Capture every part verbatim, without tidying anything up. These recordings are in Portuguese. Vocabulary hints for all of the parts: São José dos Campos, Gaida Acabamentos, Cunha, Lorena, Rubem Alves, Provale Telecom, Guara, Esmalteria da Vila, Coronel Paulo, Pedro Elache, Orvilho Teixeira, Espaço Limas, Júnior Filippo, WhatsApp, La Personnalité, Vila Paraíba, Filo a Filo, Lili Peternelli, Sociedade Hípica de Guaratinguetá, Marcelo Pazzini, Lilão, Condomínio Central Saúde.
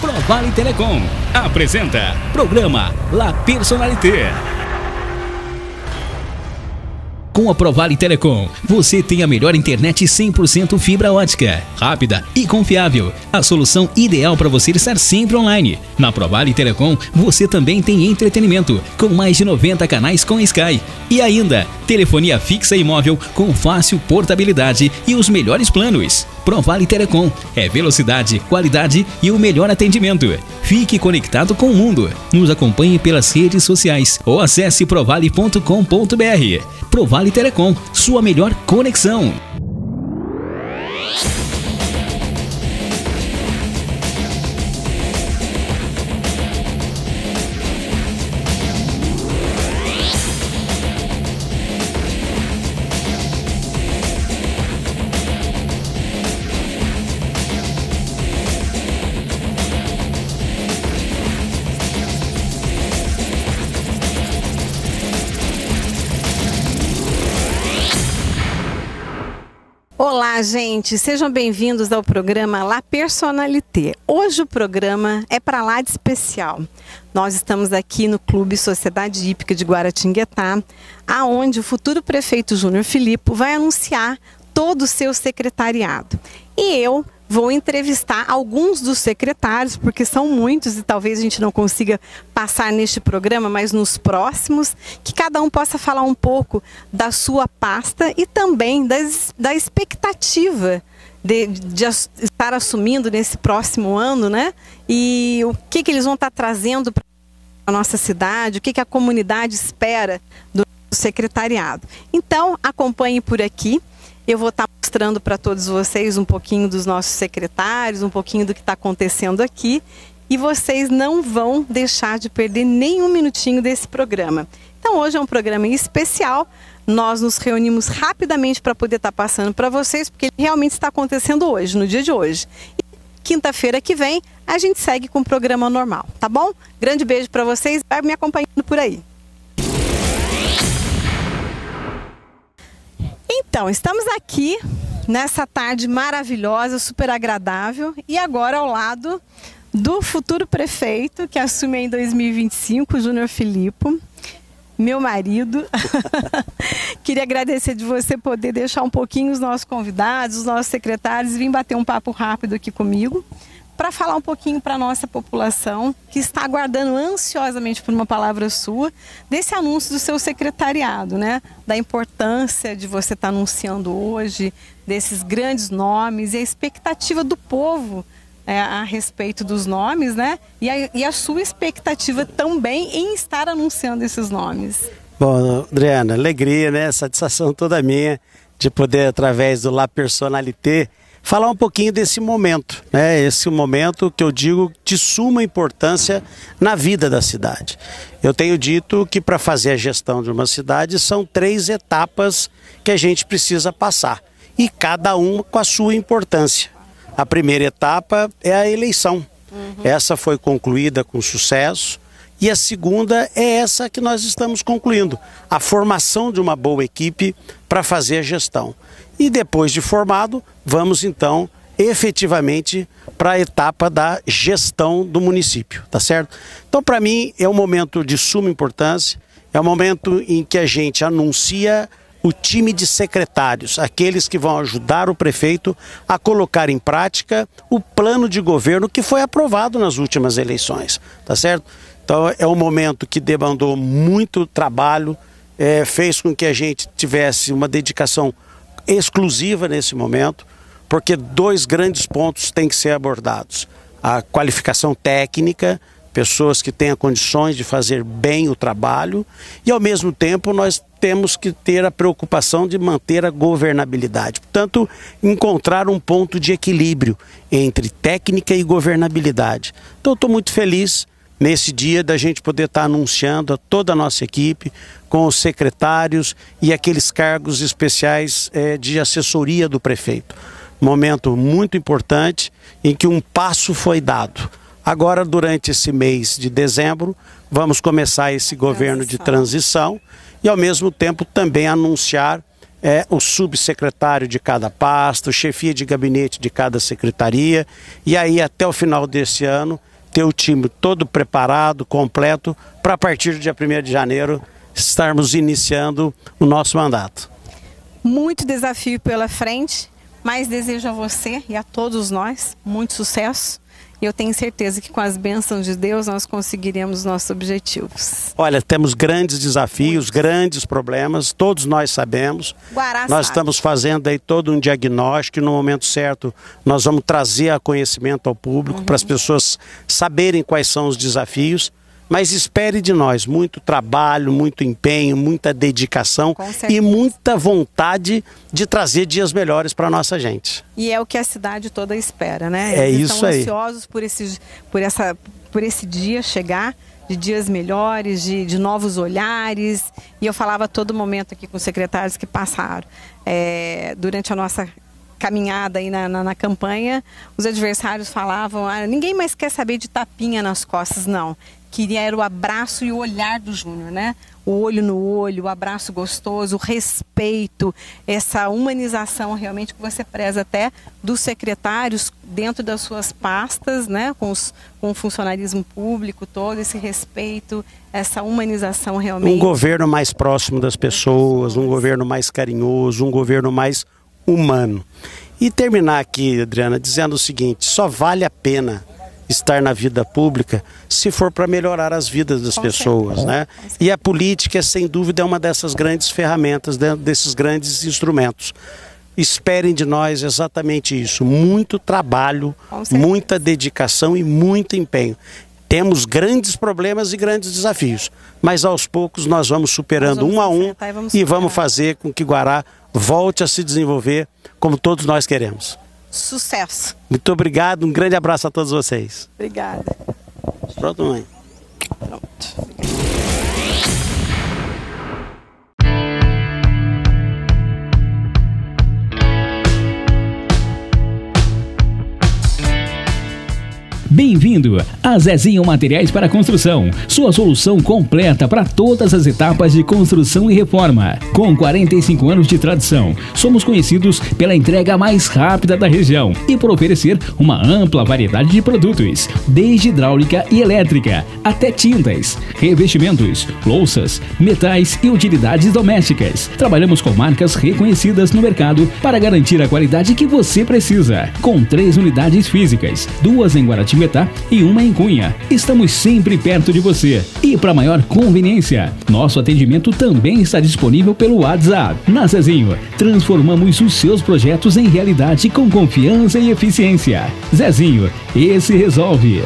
Provale Telecom apresenta programa La Personnalité. Com a Provale Telecom, você tem a melhor internet cem por cento fibra ótica, rápida e confiável. A solução ideal para você estar sempre online. Na Provale Telecom, você também tem entretenimento, com mais de noventa canais com Sky. E ainda, telefonia fixa e móvel com fácil portabilidade e os melhores planos. Provale Telecom é velocidade, qualidade e o melhor atendimento. Fique conectado com o mundo. Nos acompanhe pelas redes sociais ou acesse provale ponto com ponto br. Provale Telecom, sua melhor conexão. Olá, gente, sejam bem-vindos ao programa La Personnalité. Hoje o programa é para lá de especial. Nós estamos aqui no Clube Sociedade Hípica de Guaratinguetá, aonde o futuro prefeito Júnior Filippo vai anunciar todo o seu secretariado. E eu vou entrevistar alguns dos secretários, porque são muitos e talvez a gente não consiga passar neste programa, mas nos próximos, que cada um possa falar um pouco da sua pasta e também das, da expectativa de, de estar assumindo nesse próximo ano, né? E o que, que eles vão estar trazendo para a nossa cidade, o que, que a comunidade espera do secretariado. Então, acompanhe por aqui. Eu vou estar mostrando para todos vocês um pouquinho dos nossos secretários, um pouquinho do que está acontecendo aqui. E vocês não vão deixar de perder nenhum minutinho desse programa. Então hoje é um programa especial. Nós nos reunimos rapidamente para poder estar passando para vocês, porque ele realmente está acontecendo hoje, no dia de hoje. E quinta-feira que vem a gente segue com o programa normal, tá bom? Grande beijo para vocês, vai me acompanhando por aí. Então, estamos aqui nessa tarde maravilhosa, super agradável e agora ao lado do futuro prefeito que assume em dois mil e vinte e cinco, Júnior Filippo, meu marido. Queria agradecer de você poder deixar um pouquinho os nossos convidados, os nossos secretários, vir bater um papo rápido aqui comigo para falar um pouquinho para a nossa população que está aguardando ansiosamente por uma palavra sua, desse anúncio do seu secretariado, né? Da importância de você estar anunciando hoje, desses grandes nomes e a expectativa do povo é, a respeito dos nomes, né? E a, e a sua expectativa também em estar anunciando esses nomes. Bom, Adriana, alegria, né? Satisfação toda minha de poder, através do La Personnalité, falar um pouquinho desse momento, né? Esse momento que eu digo de suma importância na vida da cidade. Eu tenho dito que para fazer a gestão de uma cidade são três etapas que a gente precisa passar, e cada uma com a sua importância. A primeira etapa é a eleição. Uhum. Essa foi concluída com sucesso. E a segunda é essa que nós estamos concluindo, a formação de uma boa equipe para fazer a gestão. E depois de formado, vamos então efetivamente para a etapa da gestão do município, tá certo? Então, para mim, é um momento de suma importância, é um momento em que a gente anuncia o time de secretários, aqueles que vão ajudar o prefeito a colocar em prática o plano de governo que foi aprovado nas últimas eleições, tá certo? Então, é um momento que demandou muito trabalho, é, fez com que a gente tivesse uma dedicação exclusiva nesse momento, porque dois grandes pontos têm que ser abordados. A qualificação técnica, pessoas que tenham condições de fazer bem o trabalho, e ao mesmo tempo nós temos que ter a preocupação de manter a governabilidade. Portanto, encontrar um ponto de equilíbrio entre técnica e governabilidade. Então, eu estou muito feliz nesse dia da gente poder estar anunciando a toda a nossa equipe, com os secretários e aqueles cargos especiais é, de assessoria do prefeito. Momento muito importante em que um passo foi dado. Agora, durante esse mês de dezembro, vamos começar esse governo de transição e, ao mesmo tempo, também anunciar é, o subsecretário de cada pasta, o chefia de gabinete de cada secretaria, e aí até o final desse ano ter o time todo preparado, completo, para a partir do dia primeiro de janeiro estarmos iniciando o nosso mandato. Muito desafio pela frente, mas desejo a você e a todos nós muito sucesso. E eu tenho certeza que com as bênçãos de Deus nós conseguiremos nossos objetivos. Olha, temos grandes desafios, muito. grandes problemas, todos nós sabemos. Guará nós sabe. Estamos fazendo aí todo um diagnóstico e no momento certo nós vamos trazer a conhecimento ao público, uhum. para as pessoas saberem quais são os desafios. Mas espere de nós muito trabalho, muito empenho, muita dedicação e muita vontade de trazer dias melhores para a nossa gente. E é o que a cidade toda espera, né? É Eles isso aí. Estão ansiosos por esse, por, essa, por esse dia chegar, de dias melhores, de, de novos olhares. E eu falava a todo momento aqui com os secretários que passaram é, durante a nossa caminhada aí na, na, na campanha, os adversários falavam, ah, ninguém mais quer saber de tapinha nas costas, não. Queria era o abraço e o olhar do Júnior, né? O olho no olho, o abraço gostoso, o respeito, essa humanização realmente que você preza até dos secretários dentro das suas pastas, né? Com, os, com o funcionarismo público todo, esse respeito, essa humanização realmente. Um governo mais próximo das pessoas, um governo mais carinhoso, um governo mais humano. E terminar aqui, Adriana, dizendo o seguinte, só vale a pena estar na vida pública se for para melhorar as vidas das pessoas, né? E a política, sem dúvida, é uma dessas grandes ferramentas, desses grandes instrumentos. Esperem de nós exatamente isso, muito trabalho, muita dedicação e muito empenho. Temos grandes problemas e grandes desafios, mas aos poucos nós vamos superando um a um e vamos fazer com que Guará volte a se desenvolver como todos nós queremos. Sucesso. Muito obrigado, um grande abraço a todos vocês. Obrigada. Pronto, mãe. Pronto. Bem-vindo a Zezinho Materiais para Construção, sua solução completa para todas as etapas de construção e reforma. Com quarenta e cinco anos de tradição, somos conhecidos pela entrega mais rápida da região e por oferecer uma ampla variedade de produtos, desde hidráulica e elétrica, até tintas, revestimentos, louças, metais e utilidades domésticas. Trabalhamos com marcas reconhecidas no mercado para garantir a qualidade que você precisa. Com três unidades físicas, duas em Guaratinguetá e uma em Cunha. Estamos sempre perto de você. E para maior conveniência, nosso atendimento também está disponível pelo WhatsApp. Na Zezinho, transformamos os seus projetos em realidade com confiança e eficiência. Zezinho, esse resolve.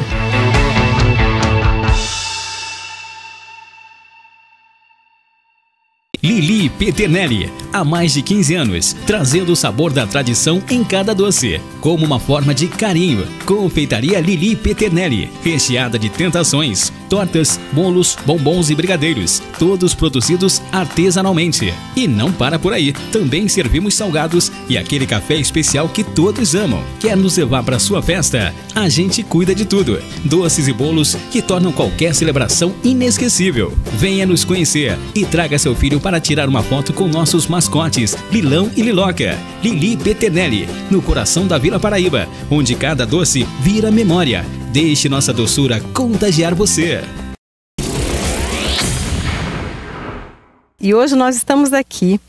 Lili Peternelli, há mais de quinze anos, trazendo o sabor da tradição em cada doce, como uma forma de carinho. Confeitaria Lili Peternelli, recheada de tentações, tortas, bolos, bombons e brigadeiros, todos produzidos artesanalmente. E não para por aí, também servimos salgados e aquele café especial que todos amam. Quer nos levar para sua festa? A gente cuida de tudo. Doces e bolos que tornam qualquer celebração inesquecível. Venha nos conhecer e traga seu filho para para tirar uma foto com nossos mascotes Lilão e Liloca. Lili Peternelli, no coração da Vila Paraíba, onde cada doce vira memória. Deixe nossa doçura contagiar você. E hoje nós estamos aqui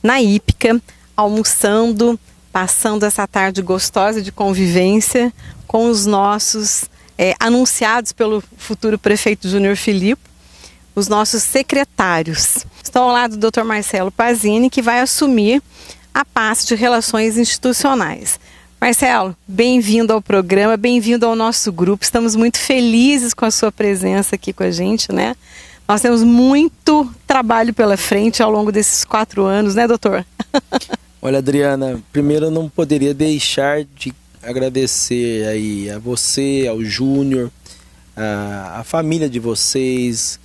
na Hípica, almoçando, passando essa tarde gostosa de convivência com os nossos é, anunciados pelo futuro prefeito Júnior Filippo, os nossos secretários. Estou ao lado do doutor Marcelo Pazzini, que vai assumir a pasta de Relações Institucionais. Marcelo, bem-vindo ao programa, bem-vindo ao nosso grupo. Estamos muito felizes com a sua presença aqui com a gente, né? Nós temos muito trabalho pela frente ao longo desses quatro anos, né, doutor? Olha, Adriana, primeiro eu não poderia deixar de agradecer aí a você, ao Júnior, a, a família de vocês.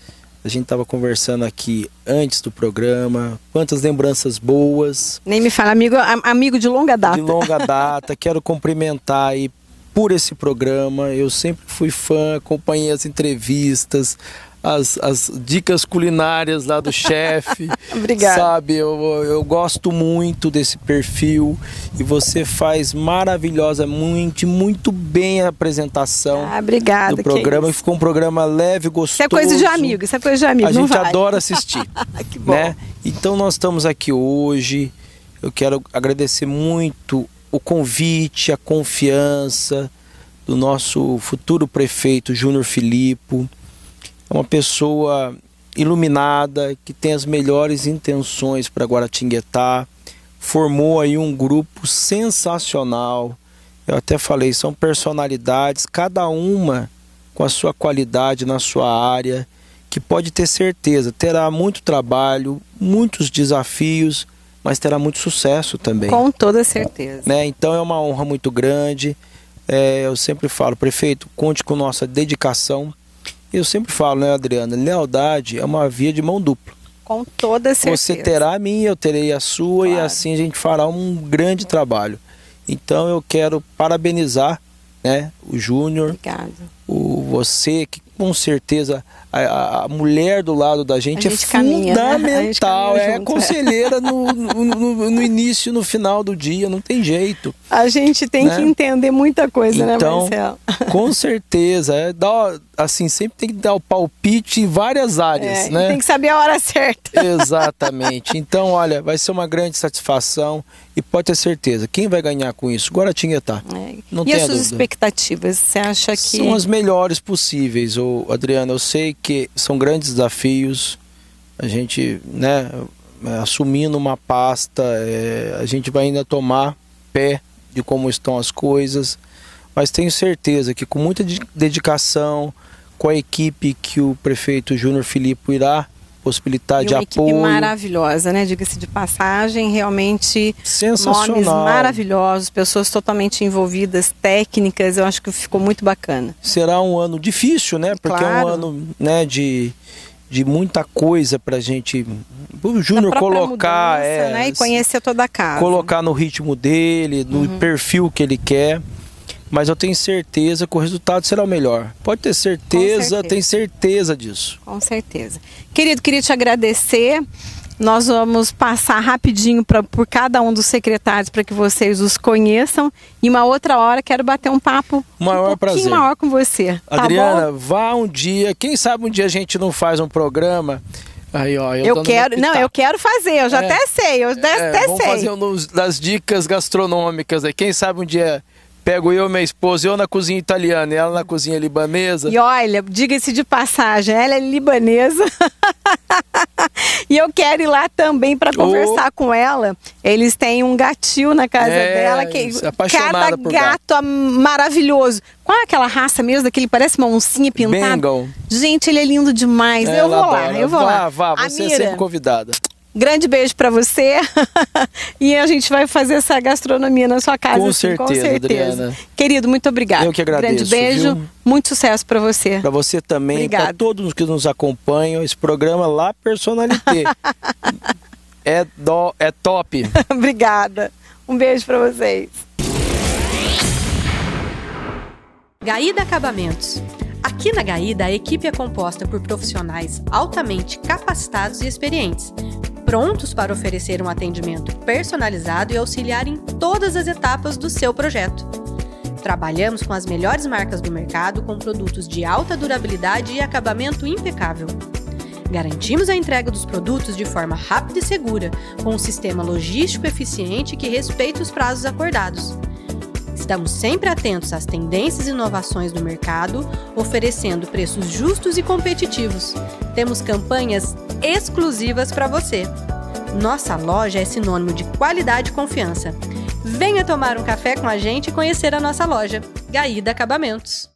A gente estava conversando aqui antes do programa, quantas lembranças boas. Nem me fala, amigo, amigo de longa data. De longa data, quero cumprimentar aí por esse programa. Eu sempre fui fã, acompanhei as entrevistas, as, as dicas culinárias lá do chefe. Obrigada. Sabe, eu, eu gosto muito desse perfil e você faz maravilhosamente, muito bem a apresentação ah, obrigada, do programa. É, ficou um programa leve, gostoso. Isso é coisa de amigo, isso é coisa de amigo. A gente vale. adora assistir. Que bom. Né? Então nós estamos aqui hoje. Eu quero agradecer muito o convite, a confiança do nosso futuro prefeito Júnior Filippo. É uma pessoa iluminada, que tem as melhores intenções para Guaratinguetá. Formou aí um grupo sensacional. Eu até falei, são personalidades, cada uma com a sua qualidade na sua área, que pode ter certeza, terá muito trabalho, muitos desafios, mas terá muito sucesso também. Com toda certeza. Né? Então é uma honra muito grande. É, eu sempre falo, prefeito, conte com nossa dedicação. Eu sempre falo, né, Adriana, lealdade é uma via de mão dupla. Com toda certeza. Você terá a minha, eu terei a sua, claro. E assim a gente fará um grande trabalho. Então eu quero parabenizar, né, o Júnior. Obrigado. O você, que com certeza a, a mulher do lado da gente, a gente é caminha, fundamental, né? a gente é junto, conselheira é. No, no, no início, no final do dia, não tem jeito. A gente tem né? que entender muita coisa, então, né, Marcelo? Com certeza, é, dá, assim, sempre tem que dar o palpite em várias áreas, é, né? Tem que saber a hora certa. Exatamente. Então, olha, vai ser uma grande satisfação e pode ter certeza, quem vai ganhar com isso? Guaratinguetá. É. Não e as suas dúvida. expectativas, você acha que... São as melhores possíveis, ô, Adriana, eu sei que são grandes desafios, a gente, né, assumindo uma pasta, é, a gente vai ainda tomar pé de como estão as coisas, mas tenho certeza que com muita dedicação, com a equipe que o prefeito Júnior Filippo irá possibilitar de apoio. Uma equipe maravilhosa, né? Diga-se de passagem, realmente nomes maravilhosos, pessoas totalmente envolvidas, técnicas, eu acho que ficou muito bacana. Será um ano difícil, né? Porque claro. é um ano, né, de, de muita coisa pra gente, o Júnior colocar, mudança, é, né? E conhecer toda a casa. Colocar no ritmo dele, no uhum. perfil que ele quer. Mas eu tenho certeza que o resultado será o melhor. Pode ter certeza, tem certeza disso. Com certeza. Querido, queria te agradecer. Nós vamos passar rapidinho pra, por cada um dos secretários para que vocês os conheçam. E uma outra hora quero bater um papo maior um pouquinho maior com você. Adriana, tá bom? Vá um dia. Quem sabe um dia a gente não faz um programa... Aí, ó, eu eu quero, não, eu quero fazer, eu já é, até sei. Eu é, até vamos sei. fazer um das dicas gastronômicas. Aí. Quem sabe um dia... Pego eu, minha esposa, eu na cozinha italiana e ela na cozinha libanesa. E olha, diga-se de passagem, ela é libanesa. E eu quero ir lá também para conversar oh. com ela. Eles têm um gatil na casa é, dela. Que cada gato, gato é maravilhoso. Qual é aquela raça mesmo? Daquele parece uma oncinha pintada. Bengal. Gente, ele é lindo demais. É, eu vou lá, eu vou vá, lá. Vá, você Amira. é sempre convidada. Grande beijo para você. E a gente vai fazer essa gastronomia na sua casa. Com, assim, certeza, com certeza, Adriana. Querido, muito obrigado. Eu que agradeço. Grande beijo, viu? Muito sucesso para você. Para você também, para todos que nos acompanham. Esse programa La Personnalité é, do, é top. Obrigada. Um beijo para vocês. Gaida Acabamentos. Aqui na Gaida, a equipe é composta por profissionais altamente capacitados e experientes, prontos para oferecer um atendimento personalizado e auxiliar em todas as etapas do seu projeto. Trabalhamos com as melhores marcas do mercado, com produtos de alta durabilidade e acabamento impecável. Garantimos a entrega dos produtos de forma rápida e segura, com um sistema logístico eficiente que respeita os prazos acordados. Estamos sempre atentos às tendências e inovações do mercado, oferecendo preços justos e competitivos. Temos campanhas exclusivas para você. Nossa loja é sinônimo de qualidade e confiança. Venha tomar um café com a gente e conhecer a nossa loja, Gaida Acabamentos.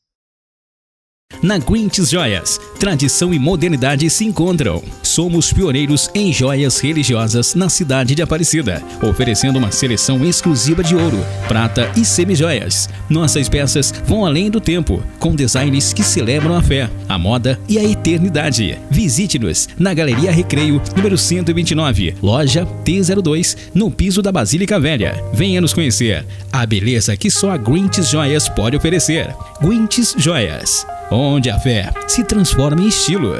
Na Grinch Joias, tradição e modernidade se encontram. somos pioneiros em joias religiosas na cidade de Aparecida, oferecendo uma seleção exclusiva de ouro, prata e semijoias. Nossas peças vão além do tempo, com designs que celebram a fé, a moda e a eternidade. Visite-nos na Galeria Recreio, número cento e vinte e nove, loja T zero dois, no piso da Basílica Velha. Venha nos conhecer, a beleza que só a Grinch Joias pode oferecer. Grinch Joias, onde a fé se transforma em estilo.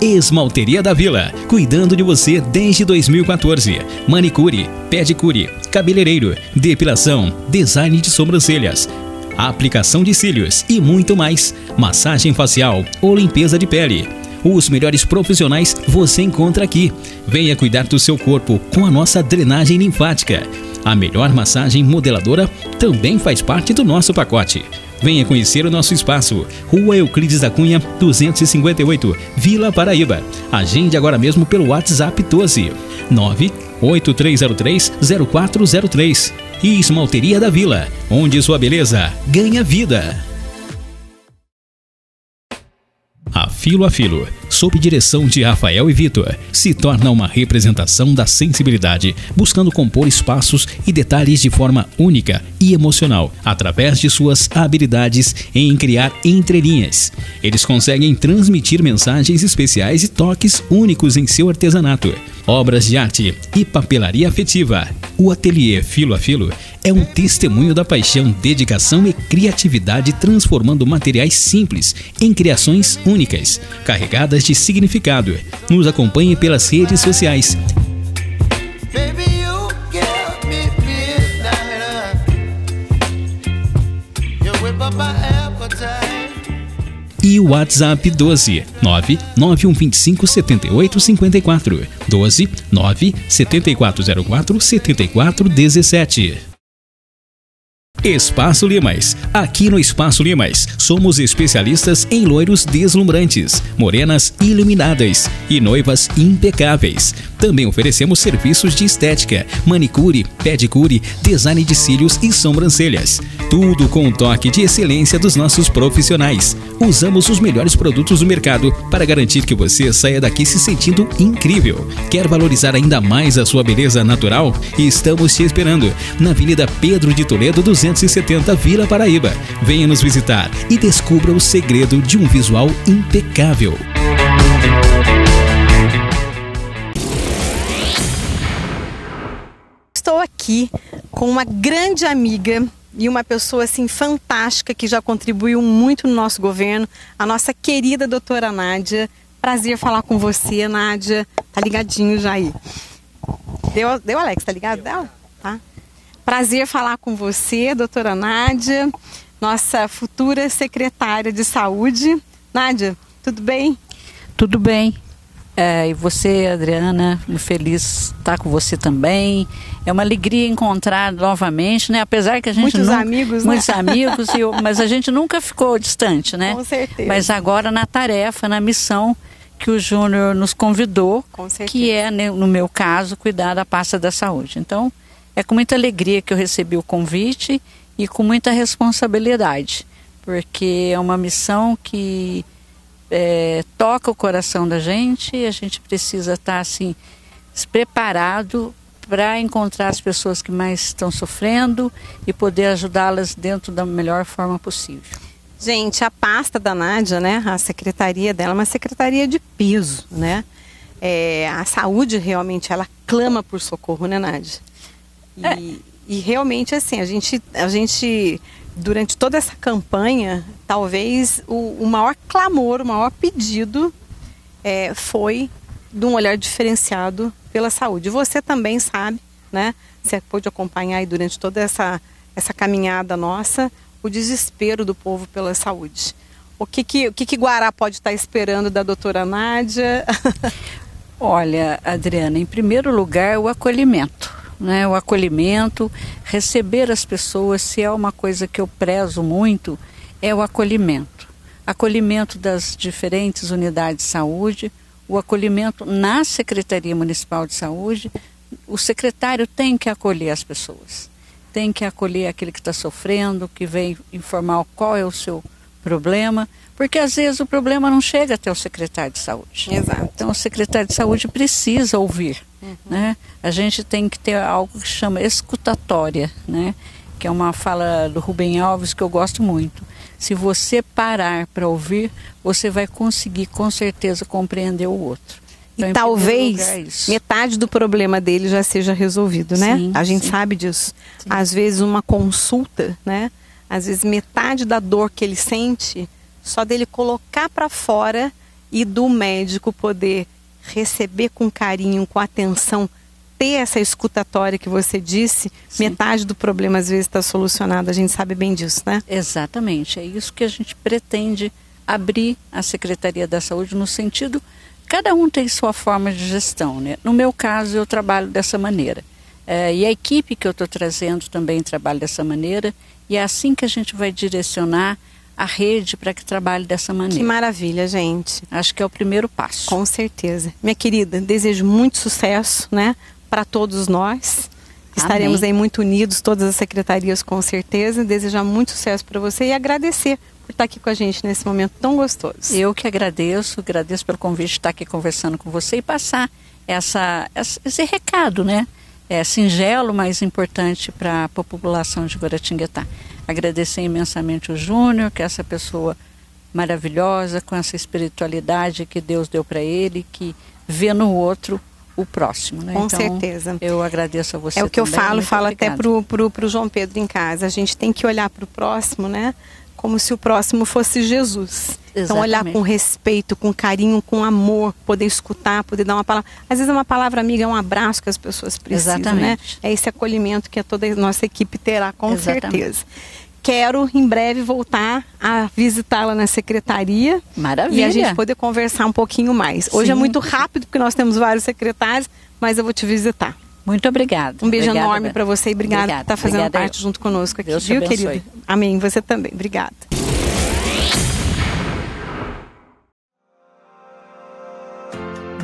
Esmalteria da Vila, cuidando de você desde dois mil e quatorze. Manicure, pedicure, cabeleireiro, depilação, design de sobrancelhas, aplicação de cílios e muito mais. Massagem facial ou limpeza de pele. Os melhores profissionais você encontra aqui. Venha cuidar do seu corpo com a nossa drenagem linfática. A melhor massagem modeladora também faz parte do nosso pacote. Venha conhecer o nosso espaço, Rua Euclides da Cunha, duzentos e cinquenta e oito, Vila Paraíba. Agende agora mesmo pelo WhatsApp doze, nove oito três zero três, zero quatro zero três. E Esmalteria da Vila, onde sua beleza ganha vida. A Filo a Filo, sob direção de Rafael e Vitor, se torna uma representação da sensibilidade, buscando compor espaços e detalhes de forma única e emocional, através de suas habilidades em criar entrelinhas. Eles conseguem transmitir mensagens especiais e toques únicos em seu artesanato, obras de arte e papelaria afetiva. O ateliê Filo a Filo é um testemunho da paixão, dedicação e criatividade, transformando materiais simples em criações únicas, carregadas de significado. Nos acompanhe pelas redes sociais. E o WhatsApp doze, nove nove um dois cinco sete oito cinco quatro, doze, nove sete quatro zero quatro, sete quatro um sete. Espaço Limas. Aqui no Espaço Limas, somos especialistas em loiros deslumbrantes, morenas iluminadas e noivas impecáveis. Também oferecemos serviços de estética, manicure, pedicure, design de cílios e sobrancelhas. Tudo com um toque de excelência dos nossos profissionais. Usamos os melhores produtos do mercado para garantir que você saia daqui se sentindo incrível. Quer valorizar ainda mais a sua beleza natural? Estamos te esperando na Avenida Pedro de Toledo, duzentos e setenta, Vila Paraíba. Venha nos visitar e descubra o segredo de um visual impecável. Estou aqui com uma grande amiga e uma pessoa assim fantástica que já contribuiu muito no nosso governo, a nossa querida doutora Nádia. Prazer falar com você, Nádia. Tá ligadinho já aí? Deu, deu Alex, tá ligado? Deu. Tá. Prazer falar com você, doutora Nádia, nossa futura secretária de saúde. Nádia, tudo bem? Tudo bem. É, e você, Adriana, muito feliz estar com você também. É uma alegria encontrar novamente, né? Apesar que a gente muitos nunca, amigos, muitos né? amigos, e eu, mas a gente nunca ficou distante, né? Com certeza. Mas agora na tarefa, na missão que o Júnior nos convidou, com certeza, que é, no meu caso, cuidar da pasta da saúde. Então, é com muita alegria que eu recebi o convite e com muita responsabilidade, porque é uma missão que É, toca o coração da gente e a gente precisa estar assim preparado para encontrar as pessoas que mais estão sofrendo e poder ajudá-las dentro da melhor forma possível. Gente, a pasta da Nádia, né, a secretaria dela é uma secretaria de peso, né? É, a saúde realmente ela clama por socorro, né, Nádia? E, é. e realmente assim, a gente, a gente durante toda essa campanha, talvez o, o maior clamor, o maior pedido é, foi de um olhar diferenciado pela saúde. Você também sabe, né? Você pôde acompanhar aí durante toda essa, essa caminhada nossa, o desespero do povo pela saúde. O que que, o que que Guará pode estar esperando da doutora Nádia? Olha, Adriana, em primeiro lugar, o acolhimento. Né, o acolhimento, receber as pessoas, se é uma coisa que eu prezo muito, é o acolhimento. Acolhimento das diferentes unidades de saúde, o acolhimento na Secretaria Municipal de Saúde. O secretário tem que acolher as pessoas, tem que acolher aquele que está sofrendo, que vem informar qual é o seu problema, porque às vezes o problema não chega até o secretário de saúde. Exato. Então o secretário de saúde precisa ouvir, uhum. né? A gente tem que ter algo que chama escutatória, né? Que é uma fala do Rubem Alves que eu gosto muito. Se você parar para ouvir, você vai conseguir com certeza compreender o outro. Então, e talvez metade do problema dele já seja resolvido, né? Sim, a gente sim. sabe disso. Sim. Às vezes uma consulta, né? Às vezes metade da dor que ele sente, só dele colocar para fora e do médico poder receber com carinho, com atenção, ter essa escutatória que você disse, sim. metade do problema às vezes está solucionado, a gente sabe bem disso, né? Exatamente, é isso que a gente pretende abrir a Secretaria da Saúde no sentido, cada um tem sua forma de gestão, né? No meu caso eu trabalho dessa maneira, é, e a equipe que eu estou trazendo também trabalha dessa maneira, e é assim que a gente vai direcionar a rede para que trabalhe dessa maneira. Que maravilha, gente. Acho que é o primeiro passo. Com certeza. Minha querida, desejo muito sucesso, né? Para todos nós. Estaremos Amém. Aí muito unidos, todas as secretarias com certeza. Desejar muito sucesso para você e agradecer por estar aqui com a gente nesse momento tão gostoso. Eu que agradeço, agradeço pelo convite de estar aqui conversando com você e passar essa, esse recado, né? É singelo, mas importante para a população de Guaratinguetá. Agradecer imensamente o Júnior, que é essa pessoa maravilhosa, com essa espiritualidade que Deus deu para ele, que vê no outro o próximo, né? Com então, certeza. Eu agradeço a você. É o que também, eu falo, falo obrigada. Até pro, pro, pro João Pedro em casa. A gente tem que olhar para o próximo, né? Como se o próximo fosse Jesus. Exatamente. Então olhar com respeito, com carinho, com amor, poder escutar, poder dar uma palavra. Às vezes é uma palavra amiga, é um abraço que as pessoas precisam, exatamente. Né? É esse acolhimento que toda a nossa equipe terá, com exatamente. Certeza. Quero, em breve, voltar a visitá-la na secretaria. Maravilha. E a gente poder conversar um pouquinho mais. Hoje sim. é muito rápido, porque nós temos vários secretários, mas eu vou te visitar. Muito obrigada. Um beijo obrigada, enorme para você e obrigada, obrigada por estar fazendo obrigada parte eu. Junto conosco aqui. Deus viu, te querida? Amém. Você também. Obrigada.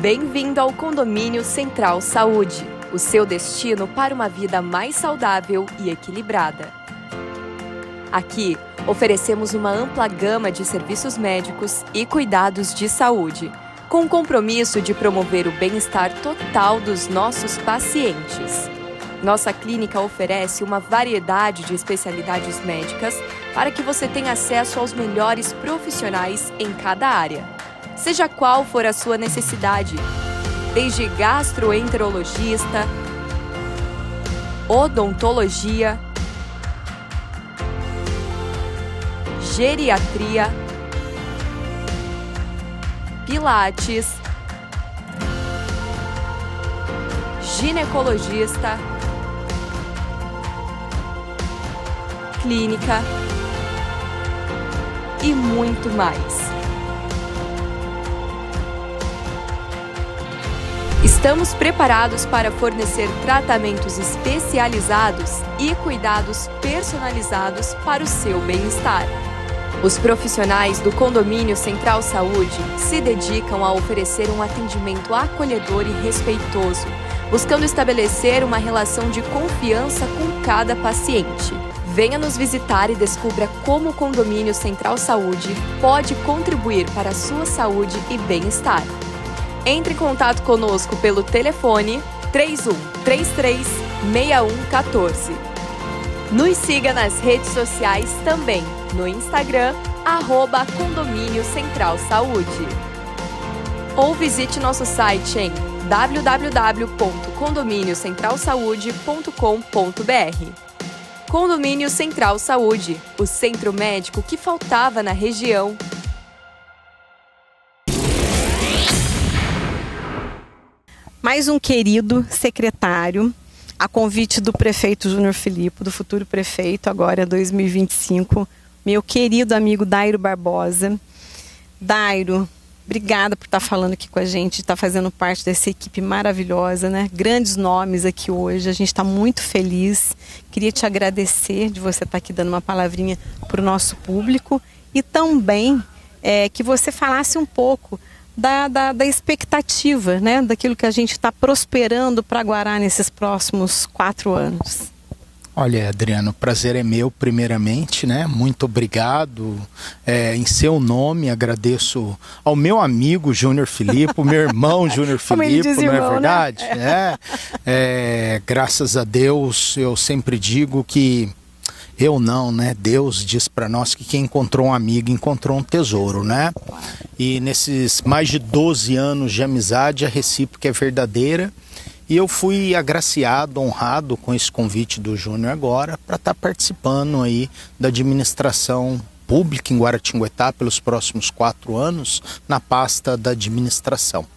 Bem-vindo ao Condomínio Central Saúde. O seu destino para uma vida mais saudável e equilibrada. Aqui, oferecemos uma ampla gama de serviços médicos e cuidados de saúde, com o compromisso de promover o bem-estar total dos nossos pacientes. Nossa clínica oferece uma variedade de especialidades médicas para que você tenha acesso aos melhores profissionais em cada área, seja qual for a sua necessidade, desde gastroenterologista, odontologia, geriatria, pilates, ginecologista, clínica e muito mais. Estamos preparados para fornecer tratamentos especializados e cuidados personalizados para o seu bem-estar. Os profissionais do Condomínio Central Saúde se dedicam a oferecer um atendimento acolhedor e respeitoso, buscando estabelecer uma relação de confiança com cada paciente. Venha nos visitar e descubra como o Condomínio Central Saúde pode contribuir para a sua saúde e bem-estar. Entre em contato conosco pelo telefone três um três três, seis um um quatro. Nos siga nas redes sociais também. No Instagram, arroba Condomínio Central Saúde. Ou visite nosso site em w w w ponto condomínio central saúde ponto com ponto b r. Condomínio Central Saúde, o centro médico que faltava na região. Mais um querido secretário. A convite do prefeito Júnior Filippo, do futuro prefeito, agora dois mil e vinte e cinco, meu querido amigo Dairo Barbosa. Dairo, obrigada por estar falando aqui com a gente, estar fazendo parte dessa equipe maravilhosa, né? Grandes nomes aqui hoje, a gente está muito feliz. Queria te agradecer de você estar aqui dando uma palavrinha para o nosso público e também é, que você falasse um pouco Da, da, da expectativa, né? Daquilo que a gente está prosperando para Guará nesses próximos quatro anos. Olha, Adriano, o prazer é meu, primeiramente, né? Muito obrigado. É, em seu nome, agradeço ao meu amigo Júnior Filippo, meu irmão Júnior Filippo, não irmão, é verdade? Né? É, é, graças a Deus, eu sempre digo que... Eu não, né? Deus diz para nós que quem encontrou um amigo encontrou um tesouro, né? E nesses mais de doze anos de amizade, a recíproca é verdadeira. E eu fui agraciado, honrado com esse convite do Júnior agora para estar participando aí da administração pública em Guaratinguetá pelos próximos quatro anos na pasta da administração.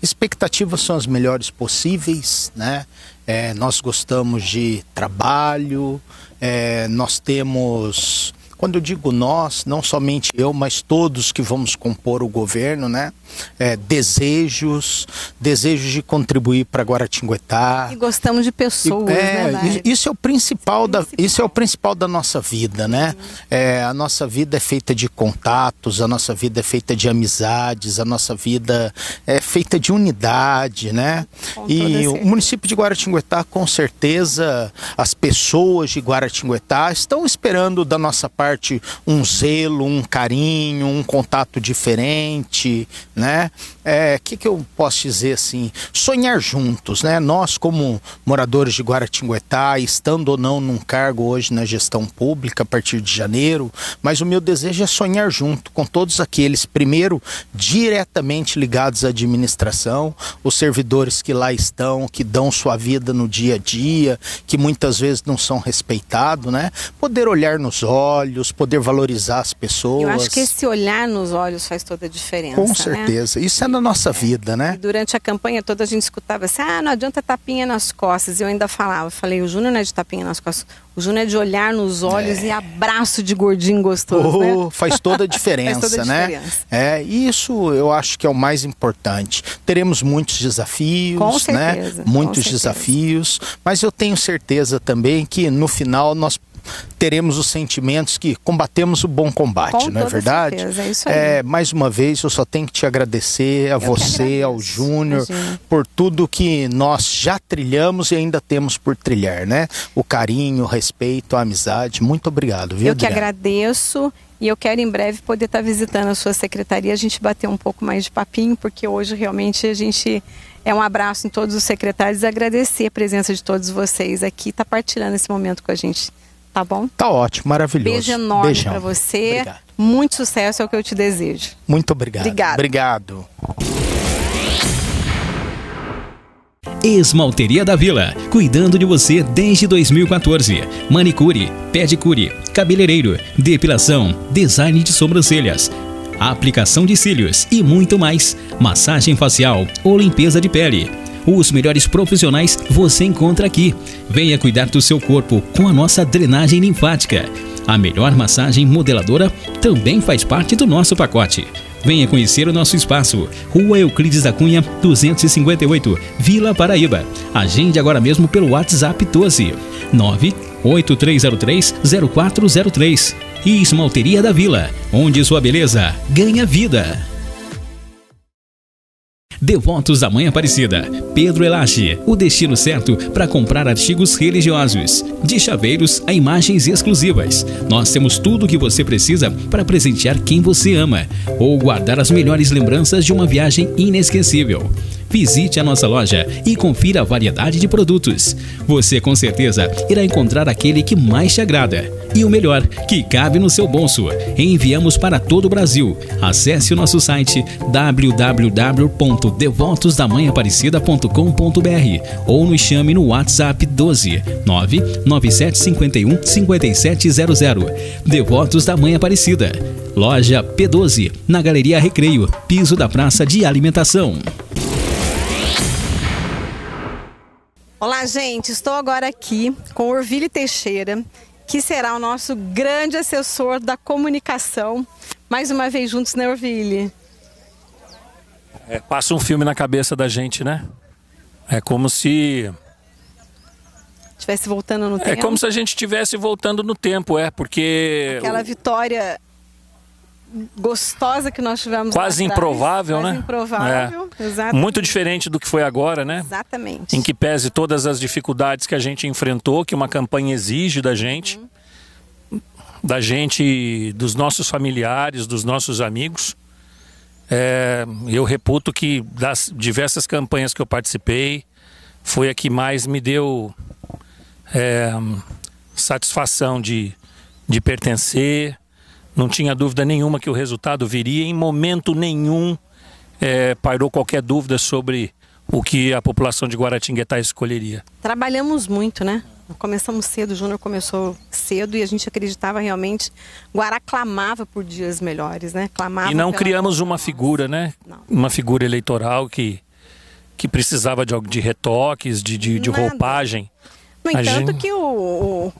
Expectativas são as melhores possíveis, né? É, nós gostamos de trabalho, é, nós temos, quando eu digo nós, não somente eu, mas todos que vamos compor o governo, né? É, desejos, desejos de contribuir para Guaratinguetá. E gostamos de pessoas, e, é, né? Isso é o principal, da, isso é o principal da nossa vida, né? É, a nossa vida é feita de contatos, a nossa vida é feita de amizades, a nossa vida é feita de unidade, né? E o município de Guaratinguetá, com certeza, as pessoas de Guaratinguetá estão esperando da nossa parte um zelo, um carinho, um contato diferente, né? É, que que eu posso dizer assim? Sonhar juntos, né? Nós, como moradores de Guaratinguetá, estando ou não num cargo hoje na gestão pública a partir de janeiro, mas o meu desejo é sonhar junto com todos aqueles, primeiro, diretamente ligados à administração, os servidores que lá estão, que dão sua vida no dia a dia, que muitas vezes não são respeitados, né? Poder olhar nos olhos, poder valorizar as pessoas. Eu acho que esse olhar nos olhos faz toda a diferença. Com certeza. Isso é na nossa vida, né? E durante a campanha toda a gente escutava assim, ah, não adianta tapinha nas costas. E eu ainda falava, eu falei, o Júnior não é de tapinha nas costas, o Júnior é de olhar nos olhos é. E abraço de gordinho gostoso, oh, né? Faz toda a diferença, faz toda a né? diferença. É, isso eu acho que é o mais importante. Teremos muitos desafios, com certeza, né? Muitos com desafios, mas eu tenho certeza também que no final nós teremos os sentimentos que combatemos o bom combate, com não é verdade? Certeza, é isso aí. É, mais uma vez, eu só tenho que te agradecer a eu você, ao Júnior, por tudo que nós já trilhamos e ainda temos por trilhar, né? O carinho, o respeito, a amizade. Muito obrigado, viu, Eu Adriana? Que agradeço. E eu quero em breve poder estar visitando a sua secretaria, a gente bater um pouco mais de papinho, porque hoje realmente a gente é um abraço em todos os secretários e agradecer a presença de todos vocês aqui, tá partilhando esse momento com a gente. Tá bom? Tá ótimo, maravilhoso. Beijo enorme para você. Obrigado. Muito sucesso é o que eu te desejo. Muito obrigado. Obrigado. Obrigado. Esmalteria da Vila, cuidando de você desde dois mil e quatorze. Manicure, pedicure, cabeleireiro, depilação, design de sobrancelhas, aplicação de cílios e muito mais. Massagem facial ou limpeza de pele. Os melhores profissionais você encontra aqui. Venha cuidar do seu corpo com a nossa drenagem linfática. A melhor massagem modeladora também faz parte do nosso pacote. Venha conhecer o nosso espaço. Rua Euclides da Cunha, duzentos e cinquenta e oito, Vila Paraíba. Agende agora mesmo pelo WhatsApp doze, nove oito três zero três, zero quatro zero três. E Esmalteria da Vila, onde sua beleza ganha vida. Devotos da Mãe Aparecida, Pedro Elache, o destino certo para comprar artigos religiosos, de chaveiros a imagens exclusivas. Nós temos tudo o que você precisa para presentear quem você ama ou guardar as melhores lembranças de uma viagem inesquecível. Visite a nossa loja e confira a variedade de produtos. Você com certeza irá encontrar aquele que mais te agrada e o melhor, que cabe no seu bolso. Enviamos para todo o Brasil. Acesse o nosso site w w w ponto devotos da mãe aparecida ponto com ponto b r ou nos chame no WhatsApp doze, nove nove sete cinco um, cinco sete zero zero. Devotos da Mãe Aparecida. Loja P doze, na Galeria Recreio, piso da Praça de Alimentação. Olá, gente, estou agora aqui com Orvilho Teixeira, que será o nosso grande assessor da comunicação. Mais uma vez juntos, né, Orvilho? É, passa um filme na cabeça da gente, né? É como se... Estivesse voltando no tempo. É como se a gente estivesse voltando no tempo, é, porque... Aquela vitória gostosa que nós tivemos. Quase improvável, Quase né? improvável, é. Exatamente. Muito diferente do que foi agora, né? Exatamente. Em que pese todas as dificuldades que a gente enfrentou, que uma campanha exige da gente, uhum. da gente, dos nossos familiares, dos nossos amigos. É, eu reputo que das diversas campanhas que eu participei, foi a que mais me deu é, satisfação de, de pertencer. Não tinha dúvida nenhuma que o resultado viria. Em momento nenhum é, pairou qualquer dúvida sobre o que a população de Guaratinguetá escolheria. Trabalhamos muito, né? Começamos cedo, o Júnior começou cedo e a gente acreditava realmente, Guará clamava por dias melhores, né? Clamava. E não criamos uma figura, né? Não. Uma figura eleitoral que, que precisava de, de retoques, de, de, de roupagem. No entanto, gente... que o,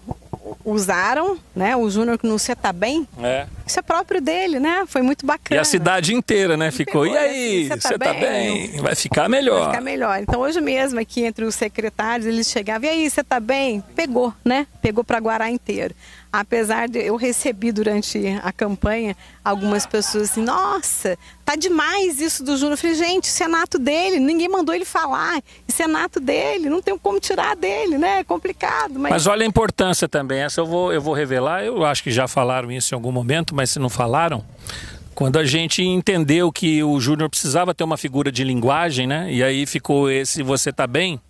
o, usaram, né? O Júnior que não se tá bem, é. Isso é próprio dele, né? Foi muito bacana. E a cidade inteira, né? Ficou, pegou, e aí, você assim, tá, tá bem? Vai ficar melhor. Vai ficar melhor. Então hoje mesmo aqui entre os secretários, eles chegavam, e aí, você tá bem? Pegou, né? Pegou para Guará inteiro. Apesar de eu receber durante a campanha algumas pessoas assim, nossa, tá demais isso do Júnior. Eu falei, gente, isso é nato dele, ninguém mandou ele falar, isso é nato dele, não tem como tirar dele, né? É complicado. Mas, mas olha a importância também, essa eu vou, eu vou revelar, eu acho que já falaram isso em algum momento, mas se não falaram, quando a gente entendeu que o Júnior precisava ter uma figura de linguagem, né? E aí ficou esse você tá bem,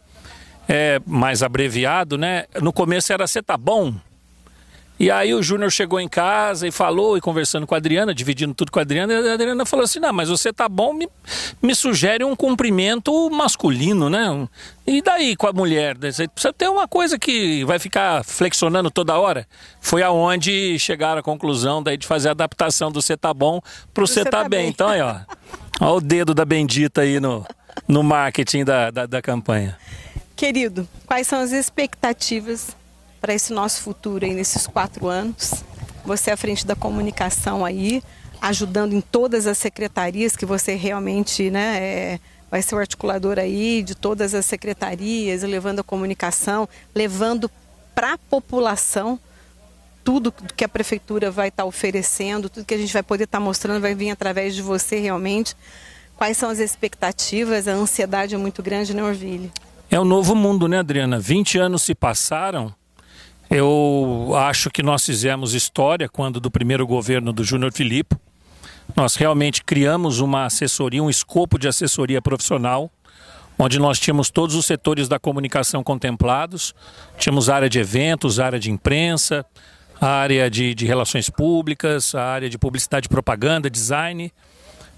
é, mais abreviado, né? No começo era você tá bom. E aí o Júnior chegou em casa e falou, e conversando com a Adriana, dividindo tudo com a Adriana, e a Adriana falou assim, não, mas você tá bom, me, me sugere um cumprimento masculino, né? E daí com a mulher? Você precisa ter uma coisa que vai ficar flexionando toda hora? Foi aonde chegaram à conclusão daí de fazer a adaptação do você tá bom pro você tá bem. Então aí, ó, ó o dedo da bendita aí no, no marketing da, da, da campanha. Querido, quais são as expectativas para esse nosso futuro aí nesses quatro anos? Você à frente da comunicação aí, ajudando em todas as secretarias que você realmente, né, é, vai ser o articulador aí de todas as secretarias, levando a comunicação, levando para a população tudo que a prefeitura vai estar oferecendo, tudo que a gente vai poder estar mostrando vai vir através de você realmente. Quais são as expectativas? A ansiedade é muito grande, né, Orvilho? É um novo mundo, né, Adriana? vinte anos se passaram. Eu acho que nós fizemos história quando do primeiro governo do Júnior Filippo. Nós realmente criamos uma assessoria, um escopo de assessoria profissional, onde nós tínhamos todos os setores da comunicação contemplados. Tínhamos a área de eventos, a área de imprensa, a área de, de relações públicas, a área de publicidade e propaganda, design.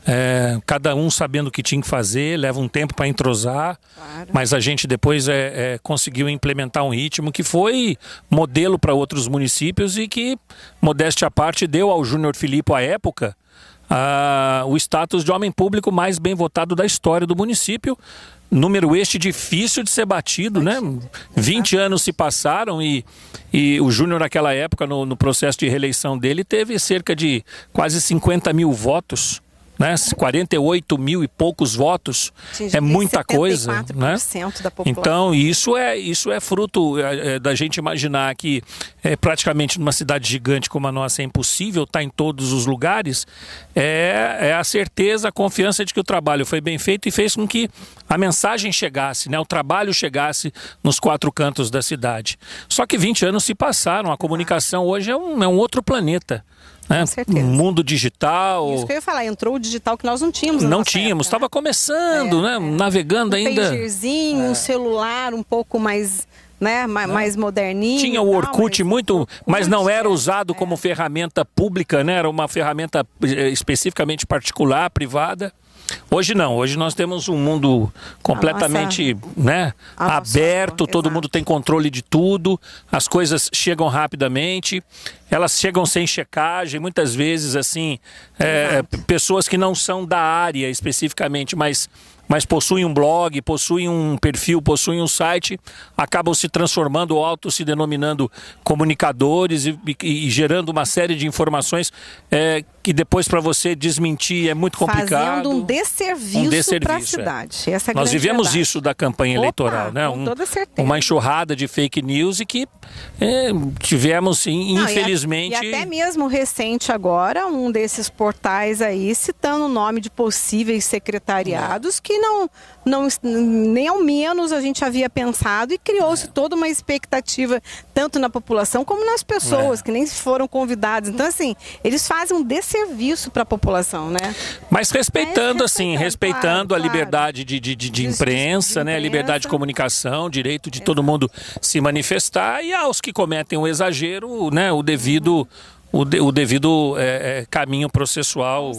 É, cada um sabendo o que tinha que fazer, leva um tempo para entrosar, claro. Mas a gente depois é, é, conseguiu implementar um ritmo que foi modelo para outros municípios e que, modéstia à parte, deu ao Júnior Filippo, à época, a, o status de homem público mais bem votado da história do município. Número este difícil de ser batido, né? vinte anos se passaram e, e o Júnior naquela época, no, no processo de reeleição dele, teve cerca de quase cinquenta mil votos. Né? quarenta e oito mil e poucos votos. Atingir é muita coisa, né? Da população. Então isso é, isso é fruto é, é, da gente imaginar que é, praticamente numa cidade gigante como a nossa é impossível estar em todos os lugares. É, é a certeza, a confiança de que o trabalho foi bem feito e fez com que a mensagem chegasse, né? O trabalho chegasse nos quatro cantos da cidade. Só que vinte anos se passaram, a comunicação hoje é um, é um outro planeta. Né? Mundo digital. Isso que eu ia falar, entrou o digital que nós não tínhamos. Não tínhamos, estava começando, é, né? É. Navegando um ainda. Um pagerzinho, é. Um celular um pouco mais, né? Ma não. Mais moderninho. Tinha o Orkut tal, mas... muito, mas não era usado é. Como ferramenta pública, né? Era uma ferramenta especificamente particular, privada. Hoje não, hoje nós temos um mundo completamente nossa, né, aberto, todo mundo tem controle de tudo, as coisas chegam rapidamente, elas chegam sem checagem, muitas vezes assim, é, pessoas que não são da área especificamente, mas mas possuem um blog, possuem um perfil, possuem um site, acabam se transformando ou auto se denominando comunicadores e, e, e gerando uma série de informações é, que depois para você desmentir é muito complicado. Fazendo um desserviço, um desserviço para a cidade. É. Essa é a Nós vivemos verdade. Isso da campanha Opa, eleitoral, né? Um, toda certeza. Uma enxurrada de fake news e que é, tivemos, Não, infelizmente... E, a, e até mesmo recente agora, um desses portais aí citando o nome de possíveis secretariados que não, não nem ao menos a gente havia pensado e criou-se é. toda uma expectativa tanto na população como nas pessoas é. que nem foram convidadas. Então, assim, eles fazem um desserviço para a população, né? Mas respeitando, é, respeitando assim, respeitando claro, a liberdade claro. de, de, de imprensa, de, de, de né? imprensa. A liberdade de comunicação, direito de Exato. todo mundo se manifestar e aos que cometem o exagero, né? O devido... O, de, o devido é, é, caminho processual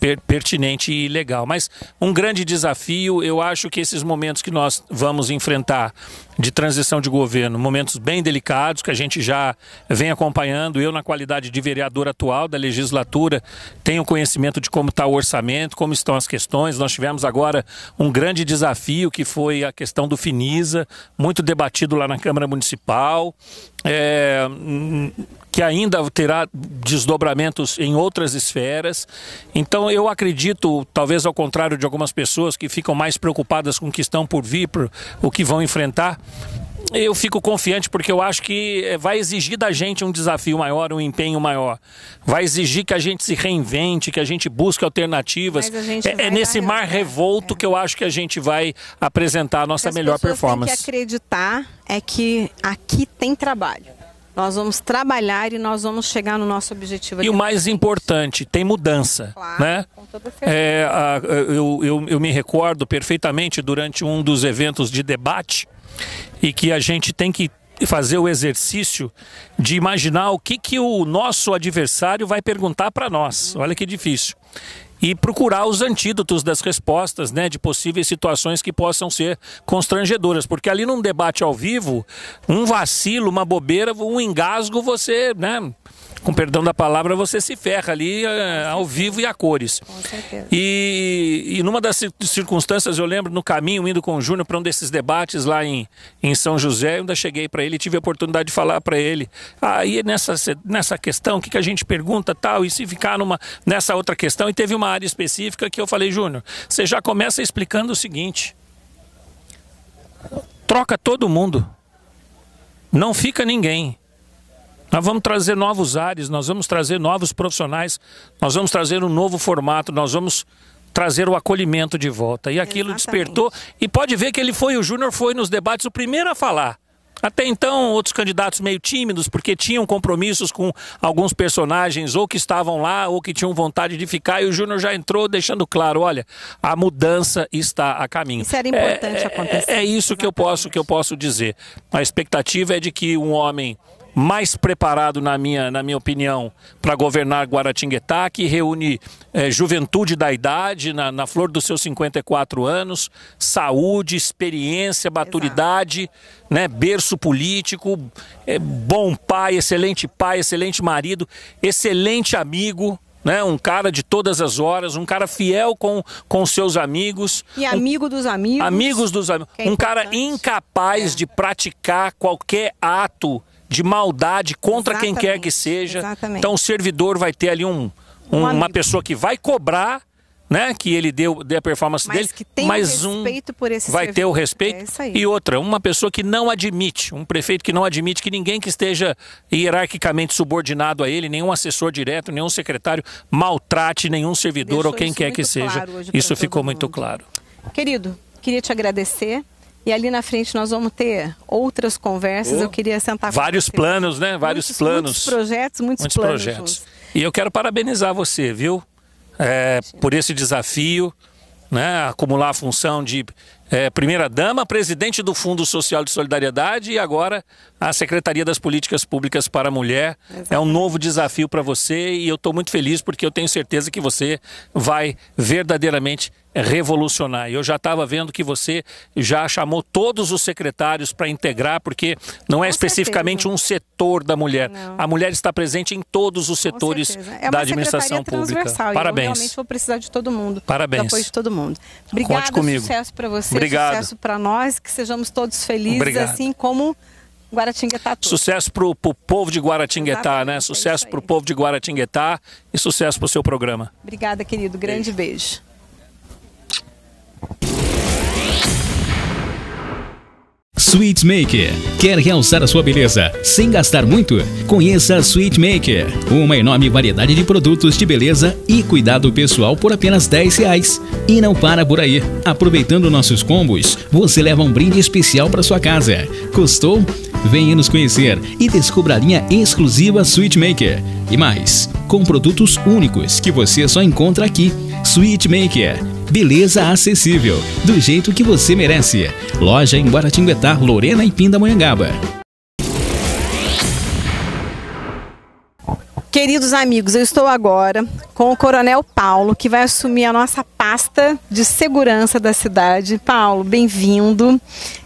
per, pertinente e legal. Mas um grande desafio, eu acho que esses momentos que nós vamos enfrentar de transição de governo, momentos bem delicados que a gente já vem acompanhando, eu na qualidade de vereador atual da legislatura, tenho conhecimento de como está o orçamento, como estão as questões. Nós tivemos agora um grande desafio que foi a questão do Finisa, muito debatido lá na Câmara Municipal, é, que ainda terá desdobramentos em outras esferas. Então eu acredito, talvez ao contrário de algumas pessoas que ficam mais preocupadas com o que estão por vir, por o que vão enfrentar, eu fico confiante porque eu acho que vai exigir da gente um desafio maior, um empenho maior. Vai exigir que a gente se reinvente, que a gente busque alternativas. É, é nesse mar revolto é. que eu acho que a gente vai apresentar a nossa melhor performance. O que acreditar é que aqui tem trabalho. Nós vamos trabalhar e nós vamos chegar no nosso objetivo. E o mais importante, tem mudança. Claro, né? Com toda certeza. É, a, eu, eu, eu me recordo perfeitamente durante um dos eventos de debate e que a gente tem que fazer o exercício de imaginar o que, que o nosso adversário vai perguntar para nós. Olha que difícil. E procurar os antídotos das respostas, né, de possíveis situações que possam ser constrangedoras. Porque ali num debate ao vivo, um vacilo, uma bobeira, um engasgo, você, né, com perdão da palavra, você se ferra ali uh, ao vivo e a cores. Com certeza. E, e numa das circunstâncias, eu lembro, no caminho, indo com o Júnior para um desses debates lá em, em São José, eu ainda cheguei para ele e tive a oportunidade de falar para ele. Aí ah, nessa, nessa questão, o que, que a gente pergunta tal, e se ficar numa, nessa outra questão, e teve uma área específica que eu falei, Júnior, você já começa explicando o seguinte, troca todo mundo, não fica ninguém. Nós vamos trazer novos ares, nós vamos trazer novos profissionais, nós vamos trazer um novo formato, nós vamos trazer o acolhimento de volta. E aquilo Exatamente. despertou, e pode ver que ele foi, o Júnior foi nos debates o primeiro a falar. Até então, outros candidatos meio tímidos, porque tinham compromissos com alguns personagens, ou que estavam lá, ou que tinham vontade de ficar, e o Júnior já entrou deixando claro, olha, a mudança está a caminho. Isso era importante é, acontecer. É, é isso Exatamente. que eu posso, que eu posso dizer. A expectativa é de que um homem mais preparado, na minha, na minha opinião, para governar Guaratinguetá, que reúne é, juventude da idade, na, na flor dos seus cinquenta e quatro anos, saúde, experiência, maturidade, né, berço político, é, bom pai, excelente pai, excelente marido, excelente amigo, né, um cara de todas as horas, um cara fiel com, com seus amigos. E amigo um, dos amigos. Amigos dos amigos. É um cara incapaz é. de praticar qualquer ato de maldade contra Exatamente. quem quer que seja. Exatamente. Então o servidor vai ter ali um, um, um uma pessoa que vai cobrar, né, que ele deu, deu a performance mas dele, que tem mas um respeito por esse vai servidor. ter o respeito. É e outra, uma pessoa que não admite, um prefeito que não admite que ninguém que esteja hierarquicamente subordinado a ele, nenhum assessor direto, nenhum secretário, maltrate nenhum servidor Deixou ou quem quer que seja. Claro isso ficou muito mundo. claro. Querido, queria te agradecer. E ali na frente nós vamos ter outras conversas, oh, eu queria sentar com Vários você. planos, né? Vários muitos, planos. Muitos projetos, muitos, muitos planos. Projetos. E eu quero parabenizar você, viu? É, por esse desafio, né? Acumular a função de é, primeira-dama, presidente do Fundo Social de Solidariedade e agora a Secretaria das Políticas Públicas para a Mulher. Exatamente. É um novo desafio para você e eu estou muito feliz porque eu tenho certeza que você vai verdadeiramente revolucionar. Eu já estava vendo que você já chamou todos os secretários para integrar, porque não é especificamente um setor da mulher. Não. A mulher está presente em todos os setores é da administração pública. Parabéns. Eu realmente vou precisar de todo mundo. Parabéns. Do apoio de todo mundo. Obrigada, conte comigo. Sucesso para você, Obrigado. Sucesso para nós, que sejamos todos felizes, Obrigado. Assim como Guaratinguetá. Tudo. Sucesso para o povo de Guaratinguetá, Exatamente, né? Sucesso é para o povo de Guaratinguetá e sucesso para o seu programa. Obrigada, querido. Grande beijo. beijo. Sweet Maker. Quer realçar a sua beleza sem gastar muito? Conheça a Sweet Maker, uma enorme variedade de produtos de beleza e cuidado pessoal por apenas dez reais. E não para por aí. Aproveitando nossos combos, você leva um brinde especial para sua casa. Gostou? Venha nos conhecer e descubra a linha exclusiva Sweet Maker. E mais, com produtos únicos que você só encontra aqui. Sweet Maker. Beleza acessível, do jeito que você merece. Loja em Guaratinguetá, Lorena e Pindamonhangaba. Queridos amigos, eu estou agora com o Coronel Paulo, que vai assumir a nossa pasta de segurança da cidade. Paulo, bem-vindo.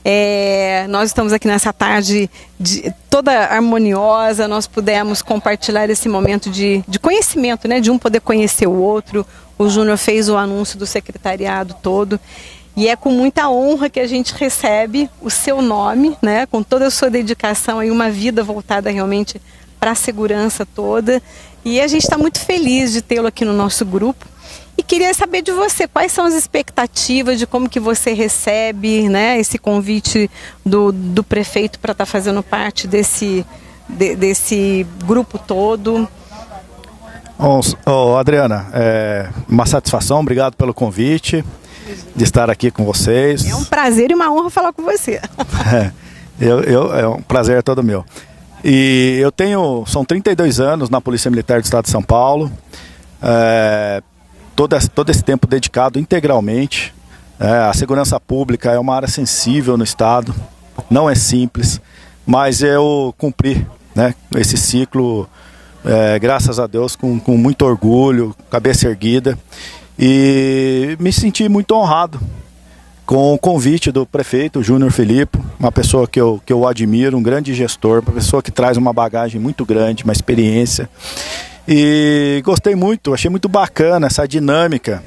É, nós estamos aqui nessa tarde de, toda harmoniosa, nós pudemos compartilhar esse momento de, de conhecimento, né? De um poder conhecer o outro. O Júnior fez o anúncio do secretariado todo e é com muita honra que a gente recebe o seu nome, né? Com toda a sua dedicação e uma vida voltada realmente para a segurança toda. E a gente está muito feliz de tê-lo aqui no nosso grupo. E queria saber de você, quais são as expectativas de como que você recebe, né, esse convite do, do prefeito para estar tá fazendo parte desse, de, desse grupo todo. Oh, Adriana, é uma satisfação, obrigado pelo convite de estar aqui com vocês. É um prazer e uma honra falar com você. É, eu, eu, é um prazer todo meu. E eu tenho, são trinta e dois anos na Polícia Militar do Estado de São Paulo, é, todo, todo esse tempo dedicado integralmente. É, a segurança pública é uma área sensível no Estado, não é simples, mas eu cumpri, né, esse ciclo. É, graças a Deus, com, com muito orgulho, cabeça erguida, e me senti muito honrado com o convite do prefeito Júnior Filippo, uma pessoa que eu, que eu admiro, um grande gestor, uma pessoa que traz uma bagagem muito grande, uma experiência, e gostei muito, achei muito bacana essa dinâmica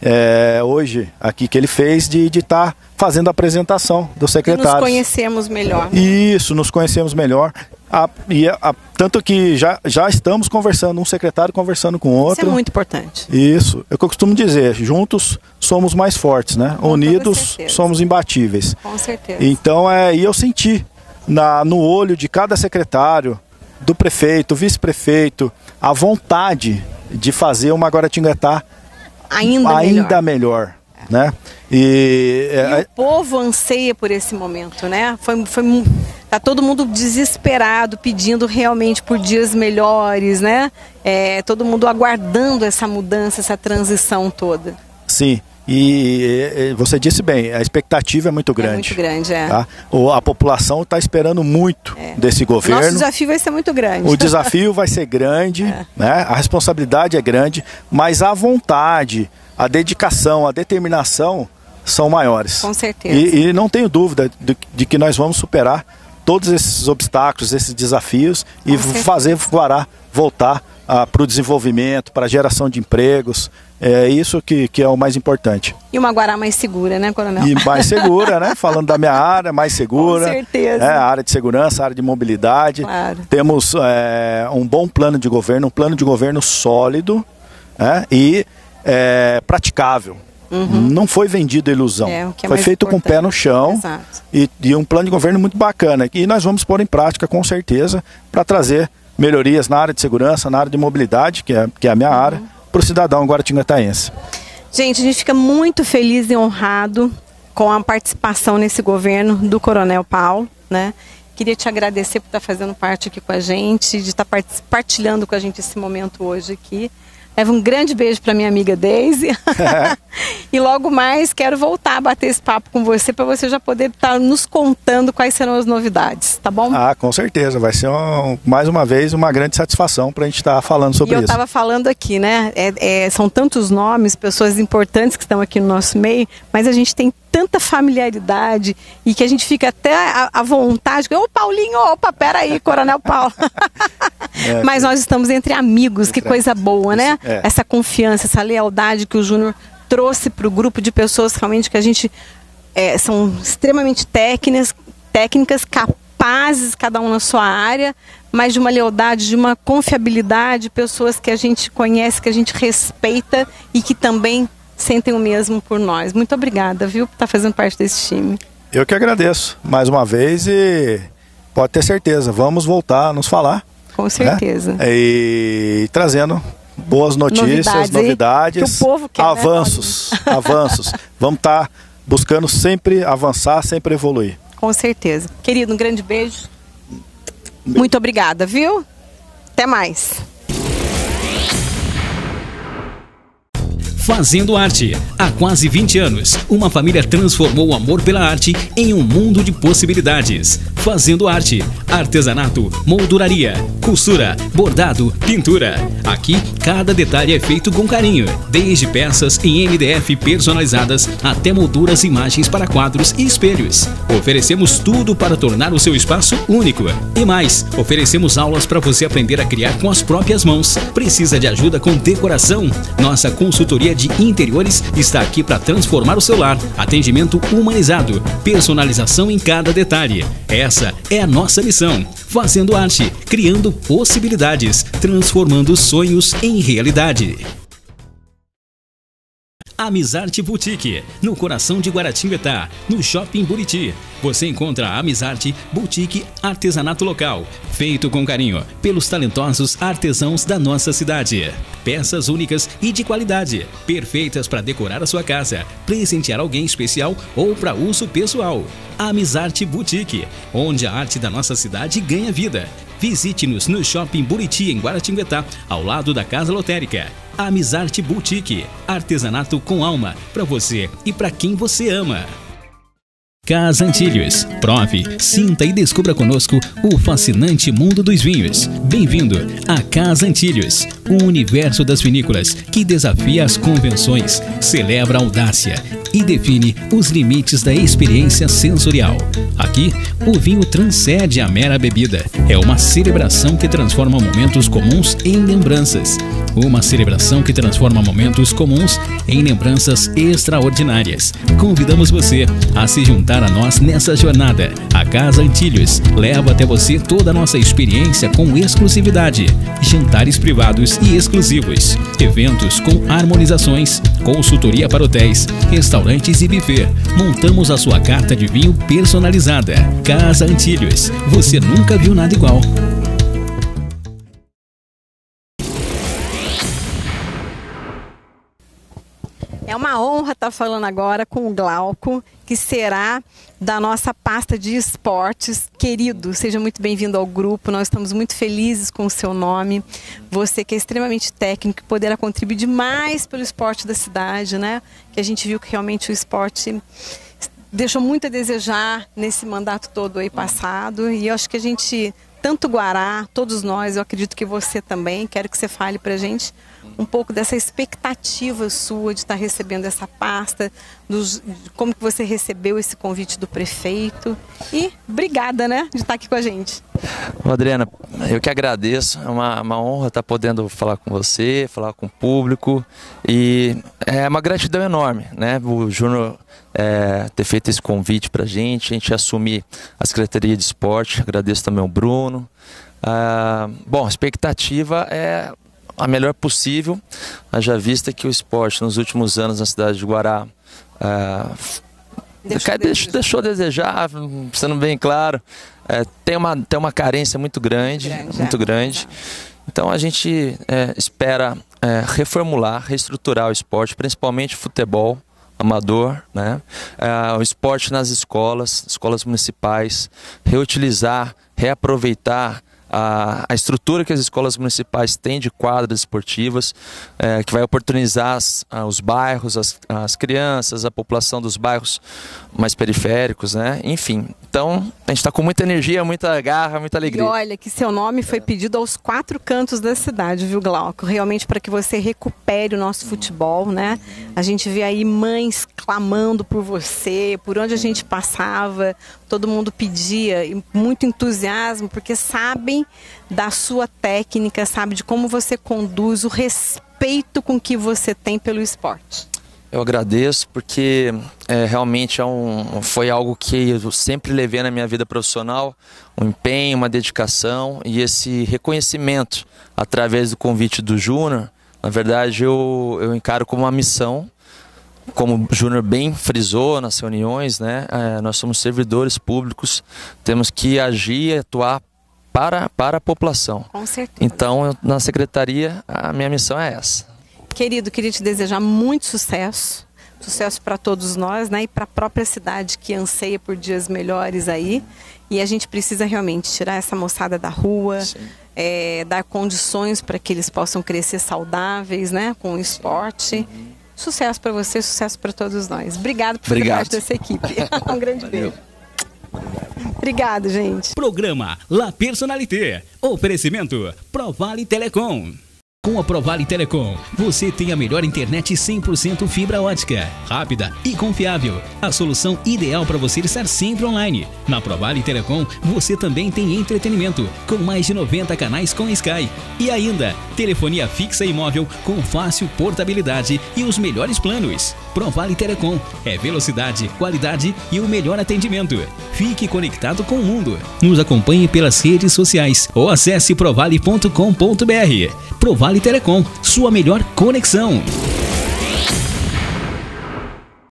é, hoje aqui que ele fez de estar tá fazendo a apresentação do secretário. Nos conhecemos melhor. Isso, nos conhecemos melhor. A, e a, a, tanto que já, já estamos conversando, um secretário conversando com o outro. Isso é muito importante. Isso, é o que eu costumo dizer, juntos somos mais fortes, né? Com Unidos somos imbatíveis. Com certeza. Então, é, e eu senti na, no olho de cada secretário, do prefeito, vice-prefeito, a vontade de fazer uma Guaratinguetá ainda, ainda melhor. melhor. Né? E, e o povo anseia por esse momento, né? Foi, foi, tá todo mundo desesperado, pedindo realmente por dias melhores, né? É, todo mundo aguardando essa mudança, essa transição toda. Sim, e, e você disse bem, a expectativa é muito grande. É muito grande, é. Tá? O, a população está esperando muito é. desse governo. Nosso desafio vai ser muito grande. O desafio vai ser grande, é. né? A responsabilidade é grande, mas a vontade, a dedicação, a determinação são maiores. Com certeza. E, e não tenho dúvida de, de que nós vamos superar todos esses obstáculos, esses desafios Com e certeza. fazer Guará voltar para o desenvolvimento, para a geração de empregos. É isso que, que é o mais importante. E uma Guará mais segura, né, Coronel? E mais segura, né? Falando da minha área, mais segura. Com certeza. É, a área de segurança, a área de mobilidade. Claro. Temos é, um bom plano de governo, um plano de governo sólido, né? E É, praticável. Uhum. Não foi vendido a ilusão. É, o que é foi feito importante. com o pé no chão e, e um plano de governo muito bacana. E nós vamos pôr em prática, com certeza, para trazer melhorias na área de segurança, na área de mobilidade, que é, que é a minha uhum. área, para o cidadão guaratinguetaense. Gente, a gente fica muito feliz e honrado com a participação nesse governo do Coronel Paulo, né? Queria te agradecer por estar fazendo parte aqui com a gente, de estar partilhando com a gente esse momento hoje aqui. Leva um grande beijo para minha amiga Daisy. E logo mais quero voltar a bater esse papo com você, para você já poder estar nos contando quais serão as novidades, tá bom? Ah, com certeza. Vai ser, um, mais uma vez, uma grande satisfação para a gente estar falando sobre isso. E eu estava falando aqui, né? É, é, são tantos nomes, pessoas importantes que estão aqui no nosso meio, mas a gente tem tanta familiaridade e que a gente fica até à vontade. Ô Paulinho, opa, peraí, Coronel Paulo. É, mas nós estamos entre amigos, que coisa boa, né? É. Essa confiança, essa lealdade que o Júnior trouxe para o grupo de pessoas realmente que a gente é, são extremamente técnicas, técnicas capazes, cada um na sua área, mas de uma lealdade, de uma confiabilidade, pessoas que a gente conhece, que a gente respeita e que também sentem o mesmo por nós. Muito obrigada, viu, por estar fazendo parte desse time. Eu que agradeço mais uma vez e pode ter certeza, vamos voltar a nos falar. Com certeza. Né? E trazendo boas notícias, novidades, novidades que o povo quer, avanços, né? avanços. Vamos estar buscando sempre avançar, sempre evoluir. Com certeza. Querido, um grande beijo. Beijo. Muito obrigada, viu? Até mais. Fazendo Arte. Há quase vinte anos, uma família transformou o amor pela arte em um mundo de possibilidades. Fazendo Arte. Artesanato, molduraria, costura, bordado, pintura. Aqui, cada detalhe é feito com carinho. Desde peças em M D F personalizadas até molduras e imagens para quadros e espelhos. Oferecemos tudo para tornar o seu espaço único. E mais, oferecemos aulas para você aprender a criar com as próprias mãos. Precisa de ajuda com decoração? Nossa consultoria de interiores está aqui para transformar o seu lar. Atendimento humanizado, personalização em cada detalhe. Essa é a nossa missão. Fazendo Arte, criando possibilidades, transformando sonhos em realidade. Amizarte Boutique, no coração de Guaratinguetá, no Shopping Buriti. Você encontra a Amizarte Boutique, artesanato local, feito com carinho pelos talentosos artesãos da nossa cidade. Peças únicas e de qualidade, perfeitas para decorar a sua casa, presentear alguém especial ou para uso pessoal. Amizarte Boutique, onde a arte da nossa cidade ganha vida. Visite-nos no Shopping Buriti, em Guaratinguetá, ao lado da Casa Lotérica. Amizarte Boutique, artesanato com alma, para você e para quem você ama. Casa Antílios. Prove, sinta e descubra conosco o fascinante mundo dos vinhos. Bem-vindo à Casa Antílios, o universo das vinícolas que desafia as convenções, celebra a audácia e define os limites da experiência sensorial. Aqui, o vinho transcende a mera bebida. É uma celebração que transforma momentos comuns em lembranças. Uma celebração que transforma momentos comuns em lembranças extraordinárias. Convidamos você a se juntar a nós nessa jornada. A Casa Antílios leva até você toda a nossa experiência com exclusividade. Jantares privados e exclusivos. Eventos com harmonizações. Consultoria para hotéis, restaurantes e buffet. Montamos a sua carta de vinho personalizada. Casa Antílios. Você nunca viu nada igual. É uma honra estar falando agora com o Glauco, que será da nossa pasta de esportes. Querido, seja muito bem-vindo ao grupo, nós estamos muito felizes com o seu nome. Você que é extremamente técnico, poderá contribuir demais pelo esporte da cidade, né? Que a gente viu que realmente o esporte deixou muito a desejar nesse mandato todo aí passado. E eu acho que a gente, tanto Guará, todos nós, eu acredito que você também, quero que você fale pra gente um pouco dessa expectativa sua de estar recebendo essa pasta, dos, como que você recebeu esse convite do prefeito. E obrigada, né, de estar aqui com a gente. Adriana, eu que agradeço, é uma, uma honra estar podendo falar com você, falar com o público, e é uma gratidão enorme, né, o Júnior é, ter feito esse convite para a gente, a gente assumir a Secretaria de Esporte, agradeço também ao Bruno. Ah, bom, a expectativa é a melhor possível, haja vista que o esporte nos últimos anos na cidade de Guará ah, deixou, deixou, deixou a desejar, sendo bem claro, é, tem, uma, tem uma carência muito grande, grande muito é, grande. É. Então a gente é, espera é, reformular, reestruturar o esporte, principalmente futebol amador, né? É, o esporte nas escolas, escolas municipais, reutilizar, reaproveitar a, a estrutura que as escolas municipais têm de quadras esportivas, é, que vai oportunizar as, os bairros, as, as crianças, a população dos bairros mais periféricos, né? Enfim, então a gente está com muita energia, muita garra, muita alegria. E olha que seu nome foi pedido aos quatro cantos da cidade, viu, Glauco? Realmente para que você recupere o nosso futebol, né? A gente vê aí mães clamando por você, por onde a gente passava, todo mundo pedia, e muito entusiasmo, porque sabem da sua técnica, sabe de como você conduz, o respeito com que você tem pelo esporte. Eu agradeço porque é, realmente é um, foi algo que eu sempre levei na minha vida profissional, um empenho, uma dedicação e esse reconhecimento através do convite do Júnior. Na verdade eu, eu encaro como uma missão, como o Júnior bem frisou nas reuniões, né? É, nós somos servidores públicos, temos que agir e atuar para, para a população. Com certeza. Então eu, na secretaria a minha missão é essa. Querido, queria te desejar muito sucesso, sucesso para todos nós, né? E para a própria cidade que anseia por dias melhores aí. E a gente precisa realmente tirar essa moçada da rua, é, dar condições para que eles possam crescer saudáveis, né? Com o esporte. Uhum. Sucesso para você, sucesso para todos nós. Obrigado por Obrigado. fazer parte dessa equipe. Um grande Valeu. beijo. Obrigado, gente. Programa La Personnalité. Oferecimento Provale Telecom. Com a Provale Telecom, você tem a melhor internet cem por cento fibra ótica, rápida e confiável. A solução ideal para você estar sempre online. Na Provale Telecom, você também tem entretenimento, com mais de noventa canais com Sky. E ainda, telefonia fixa e móvel com fácil portabilidade e os melhores planos. Provale Telecom é velocidade, qualidade e o melhor atendimento. Fique conectado com o mundo. Nos acompanhe pelas redes sociais ou acesse provale ponto com ponto br. Provale Telecom, sua melhor conexão.